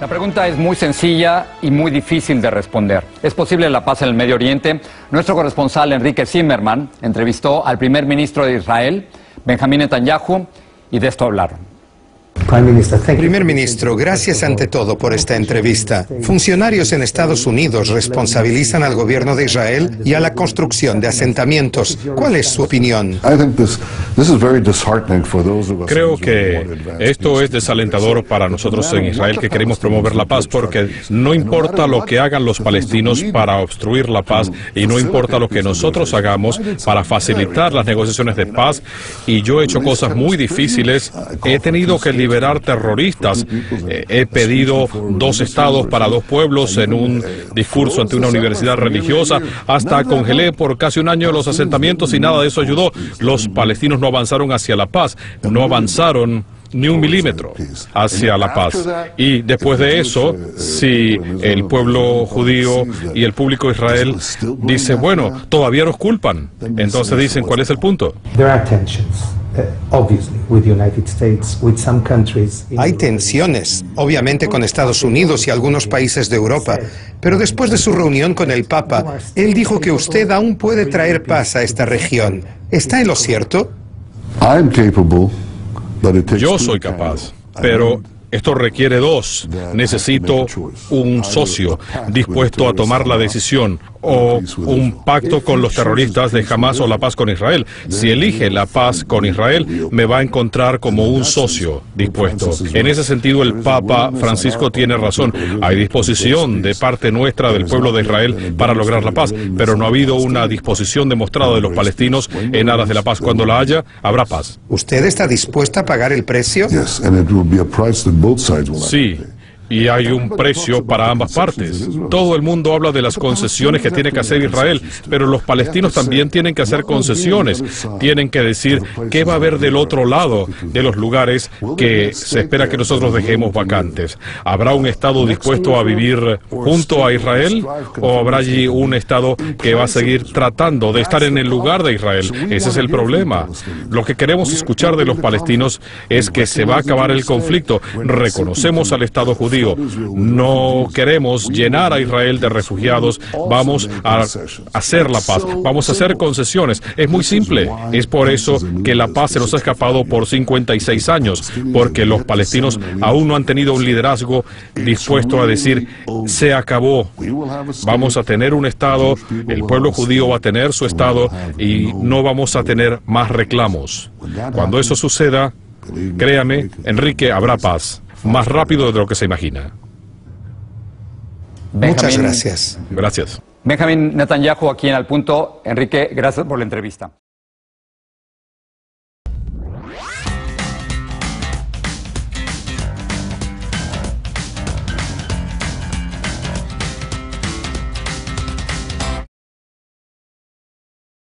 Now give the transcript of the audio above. La pregunta es muy sencilla y muy difícil de responder. ¿Es posible la paz en el Medio Oriente? Nuestro corresponsal Enrique Zimmerman entrevistó al primer ministro de Israel, Benjamin Netanyahu, y de esto hablaron. Primer ministro, gracias ante todo por esta entrevista. Funcionarios en Estados Unidos responsabilizan al gobierno de Israel y a la construcción de asentamientos. ¿Cuál es su opinión? Creo que esto es desalentador para nosotros en Israel que queremos promover la paz, porque no importa lo que hagan los palestinos para obstruir la paz y no importa lo que nosotros hagamos para facilitar las negociaciones de paz. Y yo he hecho cosas muy difíciles. He tenido que liberar terroristas. He pedido dos estados para dos pueblos en un discurso ante una universidad religiosa. Hasta congelé por casi un año los asentamientos y nada de eso ayudó. Los palestinos no avanzaron hacia la paz, no avanzaron ni un milímetro hacia la paz. Y después de eso, si el pueblo judío y el público de Israel dice, bueno, todavía nos culpan, entonces dicen, ¿cuál es el punto? Hay tensiones, obviamente, con Estados Unidos y algunos países de Europa, pero después de su reunión con el Papa, él dijo que usted aún puede traer paz a esta región. ¿Está en lo cierto? Yo soy capaz, pero esto requiere dos. Necesito un socio dispuesto a tomar la decisión, o un pacto con los terroristas de Hamas o la paz con Israel. Si elige la paz con Israel, me va a encontrar como un socio dispuesto. En ese sentido, el Papa Francisco tiene razón. Hay disposición de parte nuestra del pueblo de Israel para lograr la paz, pero no ha habido una disposición demostrada de los palestinos en aras de la paz. Cuando la haya, habrá paz. ¿Usted está dispuesta a pagar el precio? Sí. Y hay un precio para ambas partes. Todo el mundo habla de las concesiones que tiene que hacer Israel, pero los palestinos también tienen que hacer concesiones. Tienen que decir qué va a haber del otro lado de los lugares que se espera que nosotros dejemos vacantes. ¿Habrá un Estado dispuesto a vivir junto a Israel? ¿O habrá allí un Estado que va a seguir tratando de estar en el lugar de Israel? Ese es el problema. Lo que queremos escuchar de los palestinos es que se va a acabar el conflicto. Reconocemos al Estado judío. No queremos llenar a Israel de refugiados. Vamos a hacer la paz. Vamos a hacer concesiones. Es muy simple. Es por eso que la paz se nos ha escapado por 56 años, porque los palestinos aún no han tenido un liderazgo dispuesto a decir, se acabó. Vamos a tener un Estado, el pueblo judío va a tener su Estado y no vamos a tener más reclamos. Cuando eso suceda, créame, Enrique, habrá paz. Más rápido de lo que se imagina. Muchas gracias. Benjamin Netanyahu aquí en Al Punto. Enrique, gracias por la entrevista.